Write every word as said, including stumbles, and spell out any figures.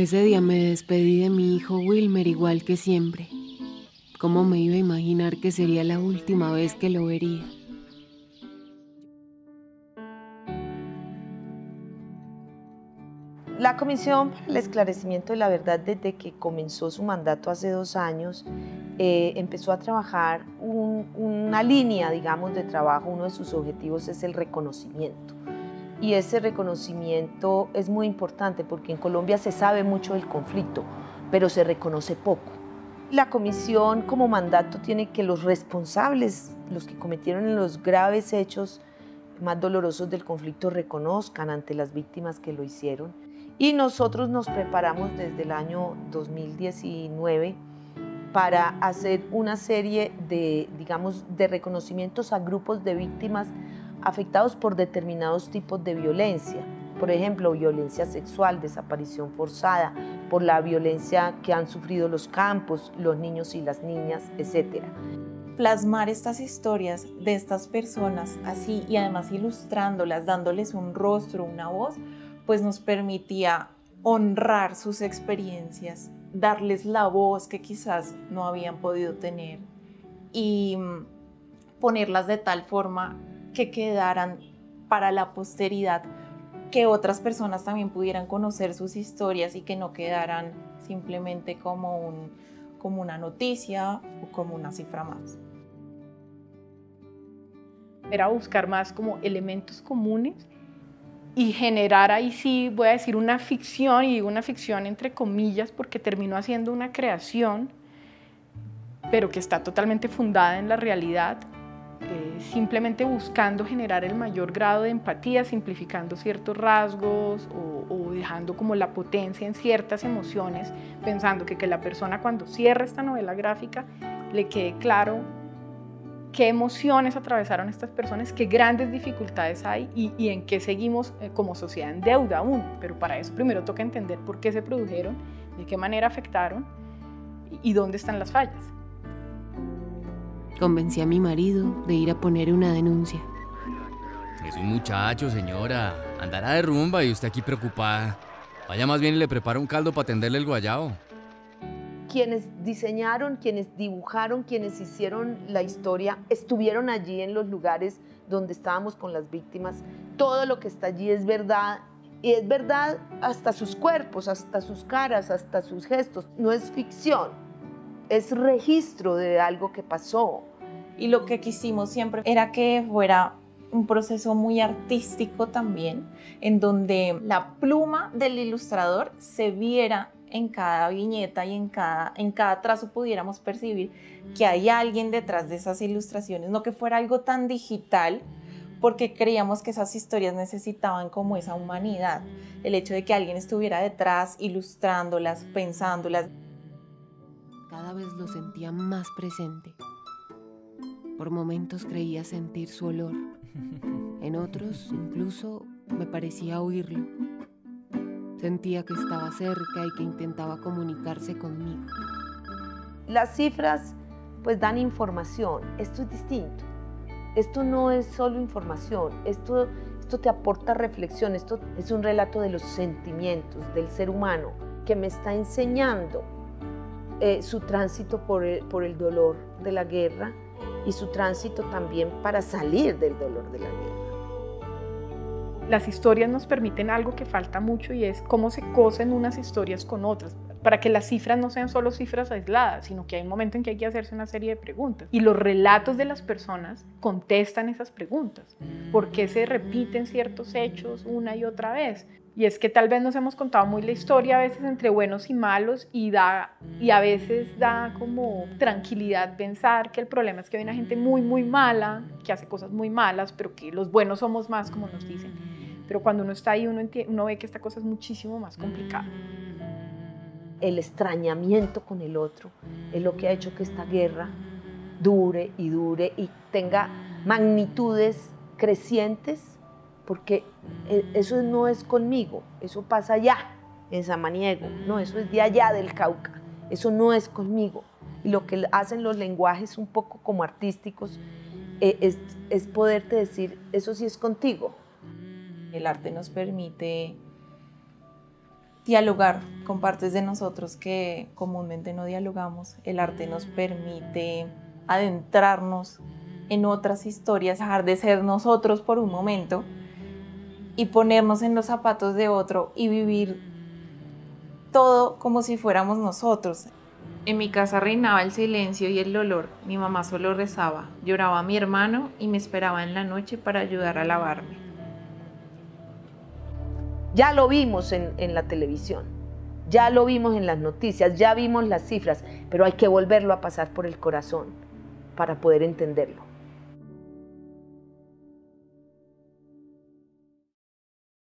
Ese día me despedí de mi hijo Wilmer igual que siempre. ¿Cómo me iba a imaginar que sería la última vez que lo vería? La Comisión para el Esclarecimiento de la Verdad, desde que comenzó su mandato hace dos años, eh, empezó a trabajar un, una línea, digamos, de trabajo. Uno de sus objetivos es el reconocimiento. Y ese reconocimiento es muy importante porque en Colombia se sabe mucho del conflicto, pero se reconoce poco. La Comisión, como mandato, tiene que los responsables, los que cometieron los graves hechos más dolorosos del conflicto, reconozcan ante las víctimas que lo hicieron. Y nosotros nos preparamos desde el año dos mil diecinueve para hacer una serie de, digamos, de reconocimientos a grupos de víctimas afectados por determinados tipos de violencia. Por ejemplo, violencia sexual, desaparición forzada, por la violencia que han sufrido los campos, los niños y las niñas, etcétera. Plasmar estas historias de estas personas así y además ilustrándolas, dándoles un rostro, una voz, pues nos permitía honrar sus experiencias, darles la voz que quizás no habían podido tener y ponerlas de tal forma que quedaran para la posteridad, que otras personas también pudieran conocer sus historias y que no quedaran simplemente como, un, como una noticia o como una cifra más. Era buscar más como elementos comunes y generar ahí sí, voy a decir, una ficción, y digo una ficción entre comillas porque terminó haciendo una creación, pero que está totalmente fundada en la realidad, eh, simplemente buscando generar el mayor grado de empatía, simplificando ciertos rasgos o, o dejando como la potencia en ciertas emociones, pensando que, que la persona cuando cierre esta novela gráfica le quede claro qué emociones atravesaron estas personas, qué grandes dificultades hay y, y en qué seguimos como sociedad en deuda aún. Pero para eso primero toca entender por qué se produjeron, de qué manera afectaron y, y dónde están las fallas. Convencí a mi marido de ir a poner una denuncia. Es un muchacho, señora. Andará de rumba y usted aquí preocupada. Vaya más bien y le prepara un caldo para tenderle el guayabo. Quienes diseñaron, quienes dibujaron, quienes hicieron la historia, estuvieron allí en los lugares donde estábamos con las víctimas. Todo lo que está allí es verdad, y es verdad hasta sus cuerpos, hasta sus caras, hasta sus gestos. No es ficción, es registro de algo que pasó. Y lo que quisimos siempre era que fuera un proceso muy artístico también, en donde la pluma del ilustrador se viera en cada viñeta y en cada, en cada trazo pudiéramos percibir que hay alguien detrás de esas ilustraciones, no que fuera algo tan digital, porque creíamos que esas historias necesitaban como esa humanidad, el hecho de que alguien estuviera detrás ilustrándolas, pensándolas. Cada vez lo sentía más presente. Por momentos creía sentir su olor, en otros incluso me parecía oírlo. Sentía que estaba cerca y que intentaba comunicarse conmigo. Las cifras pues dan información, esto es distinto. Esto no es solo información, esto, esto te aporta reflexión, esto es un relato de los sentimientos del ser humano que me está enseñando eh, su tránsito por el, por el dolor de la guerra y su tránsito también para salir del dolor de la guerra. Las historias nos permiten algo que falta mucho y es cómo se cosen unas historias con otras, para que las cifras no sean solo cifras aisladas, sino que hay un momento en que hay que hacerse una serie de preguntas. Y los relatos de las personas contestan esas preguntas. ¿Por qué se repiten ciertos hechos una y otra vez? Y es que tal vez nos hemos contado muy la historia a veces entre buenos y malos y, da, y a veces da como tranquilidad pensar que el problema es que hay una gente muy, muy mala, que hace cosas muy malas, pero que los buenos somos más, como nos dicen. Pero cuando uno está ahí, uno, uno ve que esta cosa es muchísimo más complicada. El extrañamiento con el otro es lo que ha hecho que esta guerra dure y dure y tenga magnitudes crecientes, porque eso no es conmigo, eso pasa allá, en Samaniego, no, eso es de allá del Cauca, eso no es conmigo. Y lo que hacen los lenguajes un poco como artísticos eh, es, es poderte decir, eso sí es contigo. El arte nos permite dialogar con partes de nosotros que comúnmente no dialogamos. El arte nos permite adentrarnos en otras historias, dejar de ser nosotros por un momento y ponernos en los zapatos de otro y vivir todo como si fuéramos nosotros. En mi casa reinaba el silencio y el dolor. Mi mamá solo rezaba, lloraba a mi hermano y me esperaba en la noche para ayudar a lavarme. Ya lo vimos en, en la televisión, ya lo vimos en las noticias, ya vimos las cifras, pero hay que volverlo a pasar por el corazón para poder entenderlo.